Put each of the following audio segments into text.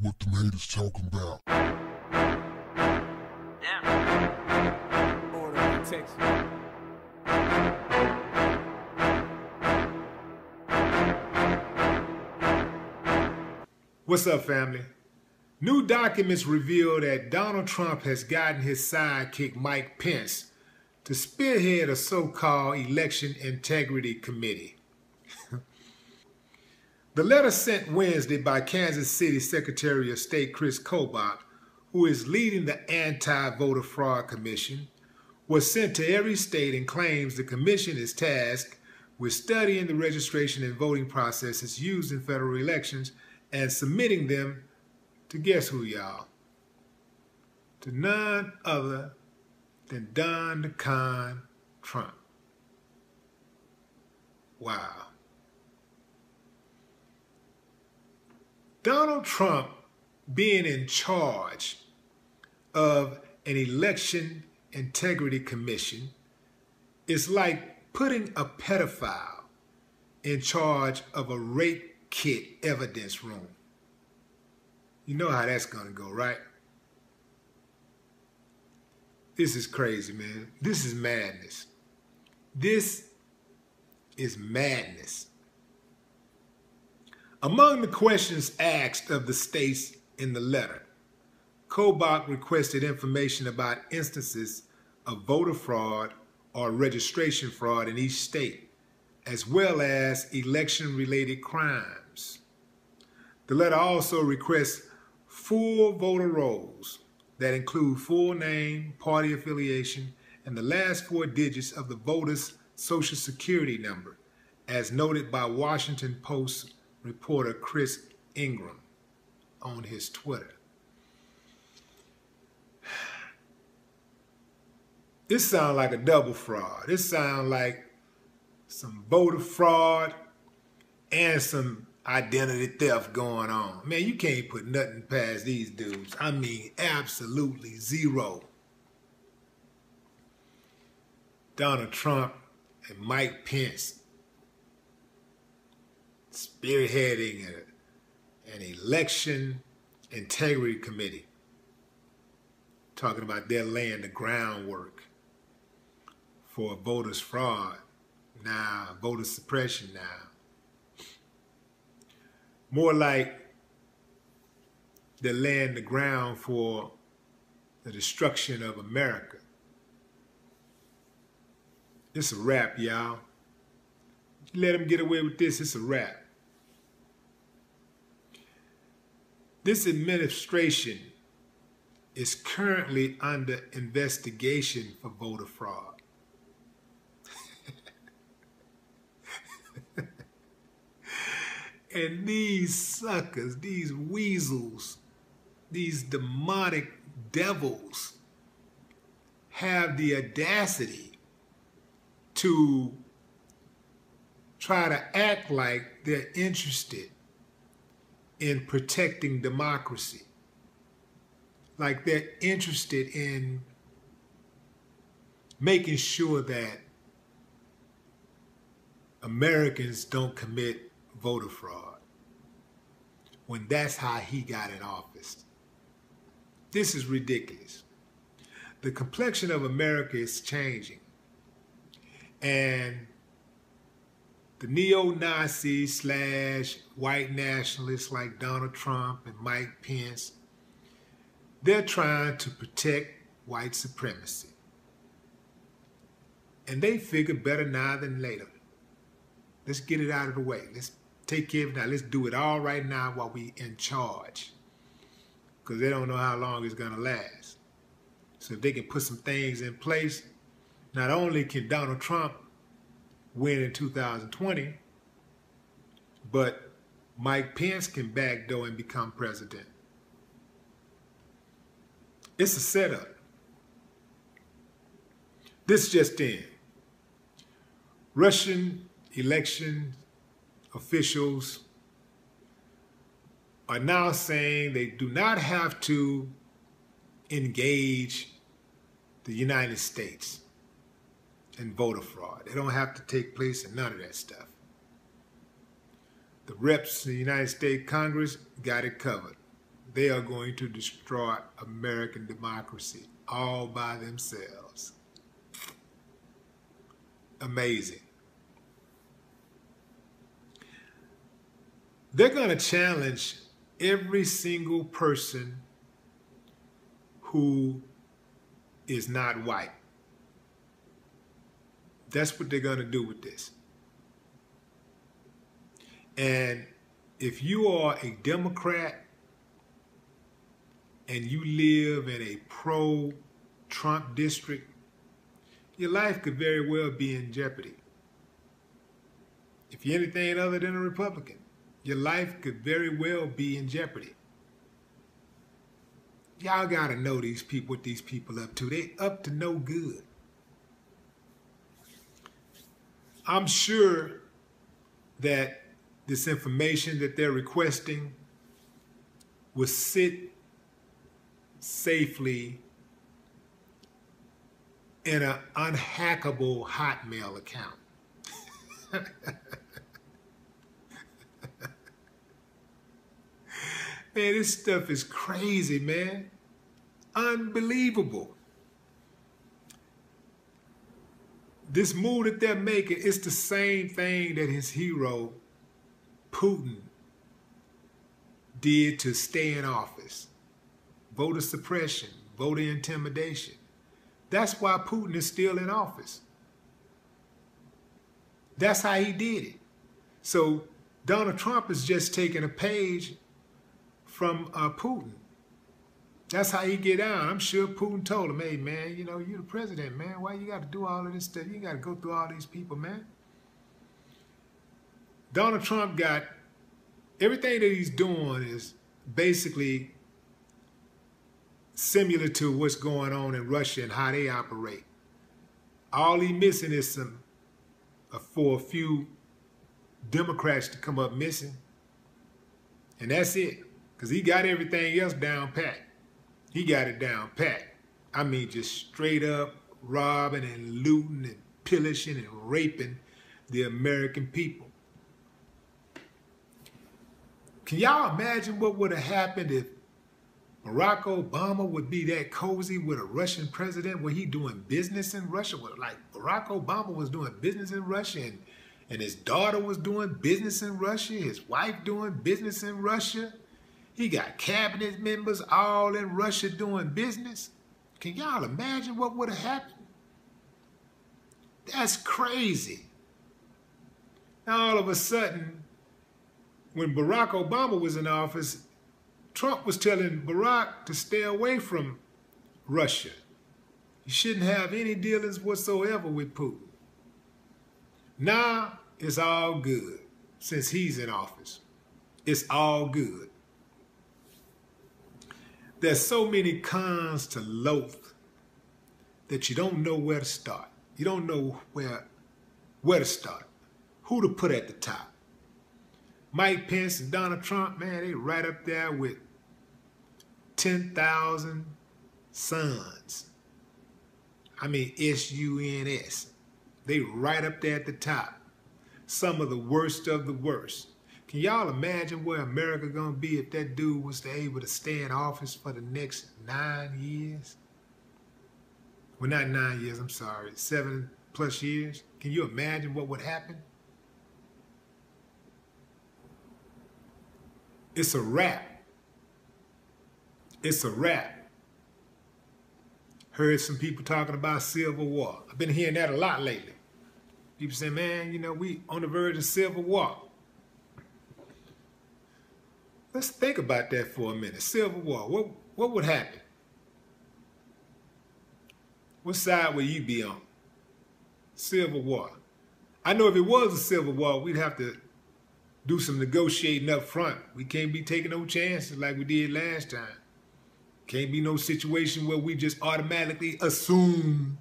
what the haters talking about. Yeah. Order of protection. What's up, family? New documents reveal that Donald Trump has gotten his sidekick Mike Pence to spearhead a so-called Election Integrity Committee. The letter sent Wednesday by Kansas City Secretary of State Chris Kobach, who is leading the Anti-Voter Fraud Commission, was sent to every state and claims the commission is tasked with studying the registration and voting processes used in federal elections and submitting them to guess who, y'all? To none other than Don Con Trump. Wow. Donald Trump being in charge of an Election Integrity Commission is like putting a pedophile in charge of a rape kit evidence room. You know how that's gonna go, right? This is crazy, man. This is madness. This is madness. Among the questions asked of the states in the letter, Kobach requested information about instances of voter fraud or registration fraud in each state, as well as election-related crimes. The letter also requests full voter rolls that include full name, party affiliation, and the last four digits of the voter's Social Security number, as noted by Washington Post reporter Chris Ingram on his Twitter. This sounds like a double fraud. This sounds like some voter fraud and some identity theft going on. Man, you can't put nothing past these dudes. I mean, absolutely zero. Donald Trump and Mike Pence spearheading an Election Integrity Committee. Talking about they're laying the groundwork for voters' fraud. Now, voter suppression now. More like they're laying the ground for the destruction of America. It's a wrap, y'all. Let them get away with this, it's a wrap. This administration is currently under investigation for voter fraud. And these suckers, these weasels, these demonic devils have the audacity to try to act like they're interested in protecting democracy. Like they're interested in making sure that Americans don't commit voter fraud, when that's how he got in office. This is ridiculous. The complexion of America is changing, and the neo-Nazis / white nationalists like Donald Trump and Mike Pence, they're trying to protect white supremacy, and they figure better now than later. Let's get it out of the way. Let's take care of it now. Let's do it all right now while we in charge, because they don't know how long it's going to last. So if they can put some things in place, not only can Donald Trump win in 2020, but Mike Pence can backdoor and become president. It's a setup. This just in. Russian election officials are now saying they do not have to engage the United States in voter fraud. They don't have to take place in none of that stuff. The reps in the United States Congress got it covered. they are going to destroy American democracy all by themselves. Amazing. They're going to challenge every single person who is not white. That's what they're going to do with this. And if you are a Democrat and you live in a pro-Trump district, your life could very well be in jeopardy. If you're anything other than a Republican, your life could very well be in jeopardy. Y'all gotta know these people, what these people up to. They up to no good. I'm sure that this information that they're requesting will sit safely in an unhackable Hotmail account. Man, this stuff is crazy, man. Unbelievable. This move that they're making, it's the same thing that his hero, Putin, did to stay in office. Voter suppression, voter intimidation. That's why Putin is still in office. That's how he did it. So Donald Trump is just taking a page from Putin. That's how he get down. I'm sure Putin told him, hey, man, you know, you're the president, man. Why you got to do all of this stuff? You got to go through all these people, man. Donald Trump got everything that he's doing is basically similar to what's going on in Russia and how they operate. All he missing is some for a few Democrats to come up missing. And that's it. Because he got everything else down pat. He got it down pat. I mean, just straight up robbing and looting and pillaging and raping the American people. Can y'all imagine what would have happened if Barack Obama would be that cozy with a Russian president? Were he doing business in Russia? Like Barack Obama was doing business in Russia, and his daughter was doing business in Russia, his wife doing business in Russia. He got cabinet members all in Russia doing business. Can y'all imagine what would have happened? That's crazy. Now all of a sudden, when Barack Obama was in office, Trump was telling Barack to stay away from Russia. You shouldn't have any dealings whatsoever with Putin. Now it's all good since he's in office. It's all good. There's so many cons to loath that you don't know where to start. You don't know where to start, who to put at the top. Mike Pence and Donald Trump, man, they right up there with 10,000 sons. I mean, S-U-N-S. They right up there at the top. Some of the worst of the worst. Can y'all imagine where America gonna be if that dude was able to stay in office for the next 9 years? Well, not 9 years, I'm sorry, 7+ years. Can you imagine what would happen? It's a wrap. It's a wrap. Heard some people talking about civil war. I've been hearing that a lot lately. People say, man, you know, we on the verge of civil war. Let's think about that for a minute. Civil war, what would happen? What side would you be on? Civil war. I know if it was a civil war, we'd have to do some negotiating up front. We can't be taking no chances like we did last time. Can't be no situation where we just automatically assume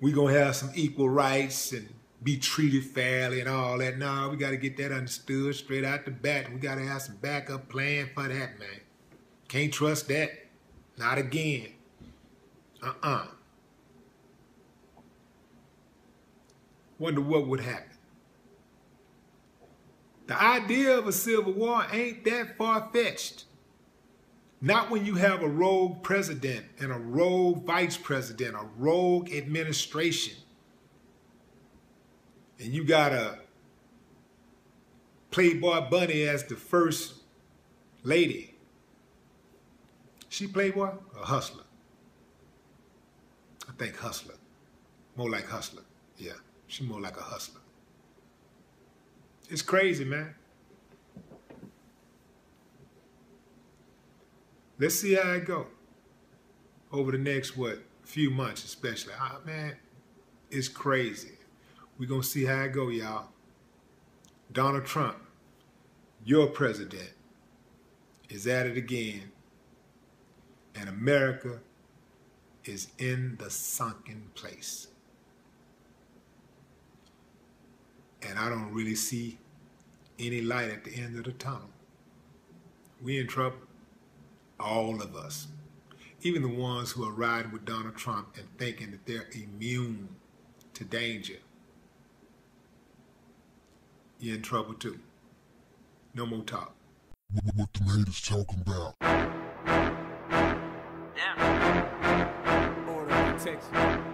we're going to have some equal rights and be treated fairly and all that. No, we got to get that understood straight out the bat. We got to have some backup plan for that, man. Can't trust that. Not again. Uh-uh. Wonder what would happen. The idea of a civil war ain't that far-fetched. Not when you have a rogue president and a rogue vice president, a rogue administration, and you got a Playboy bunny as the first lady. She Playboy or hustler? I think hustler. More like hustler. Yeah, she more like a hustler. It's crazy, man. Let's see how it go over the next, few months especially. Man, it's crazy. We're going to see how it go, y'all. Donald Trump, your president, is at it again, and America is in the sunken place. And I don't really see any light at the end of the tunnel. We in trouble. All of us, even the ones who are riding with Donald Trump and thinking that they're immune to danger, you're in trouble too. No more talk. What the haters talking about? Yeah. Order protection.